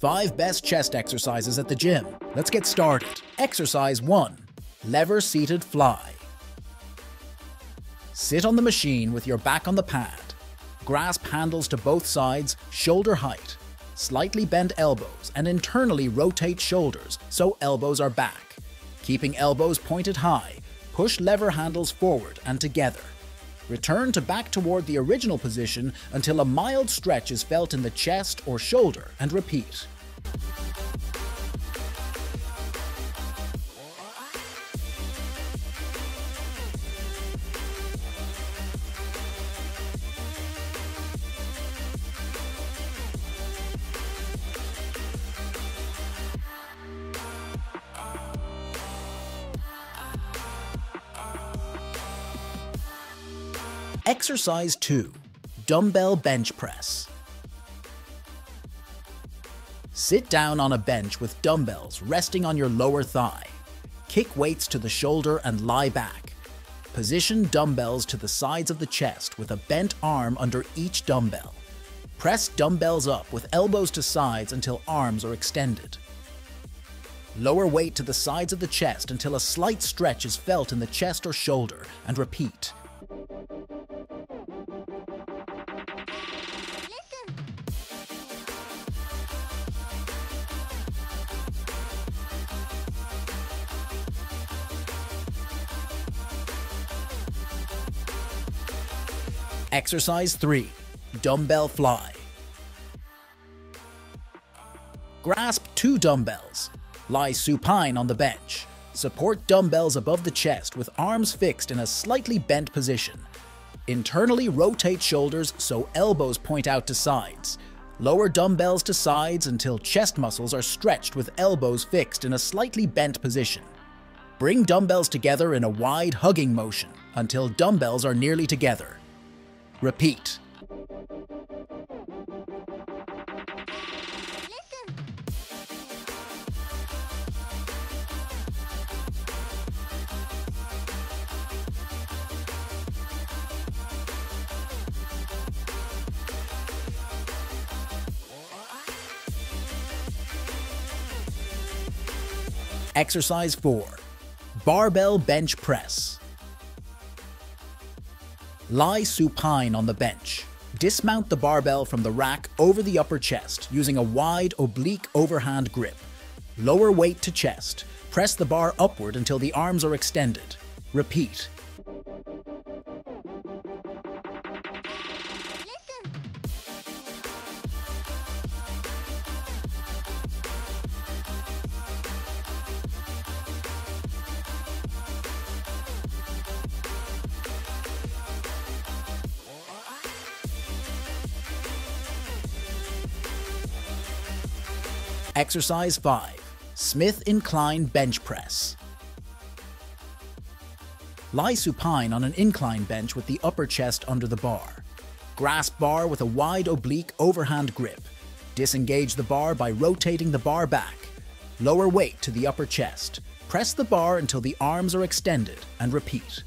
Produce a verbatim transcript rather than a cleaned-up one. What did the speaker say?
Five best chest exercises at the gym. Let's get started. Exercise one. Lever-seated fly. Sit on the machine with your back on the pad. Grasp handles to both sides, shoulder height. Slightly bend elbows and internally rotate shoulders so elbows are back. Keeping elbows pointed high, push lever handles forward and together. Return to back toward the original position until a mild stretch is felt in the chest or shoulder and repeat. Exercise two. Dumbbell bench press. Sit down on a bench with dumbbells resting on your lower thigh. Kick weights to the shoulder and lie back. Position dumbbells to the sides of the chest with a bent arm under each dumbbell. Press dumbbells up with elbows to sides until arms are extended. Lower weight to the sides of the chest until a slight stretch is felt in the chest or shoulder and repeat. Exercise three. Dumbbell fly. Grasp two dumbbells. Lie supine on the bench. Support dumbbells above the chest with arms fixed in a slightly bent position. Internally rotate shoulders so elbows point out to sides. Lower dumbbells to sides until chest muscles are stretched with elbows fixed in a slightly bent position. Bring dumbbells together in a wide hugging motion until dumbbells are nearly together. Repeat. Exercise four. Barbell bench press. Lie supine on the bench. Dismount the barbell from the rack over the upper chest using a wide, oblique overhand grip. Lower weight to chest. Press the bar upward until the arms are extended. Repeat. Exercise five. Smith incline bench press. Lie supine on an incline bench with the upper chest under the bar. Grasp bar with a wide oblique overhand grip. Disengage the bar by rotating the bar back. Lower weight to the upper chest. Press the bar until the arms are extended and repeat.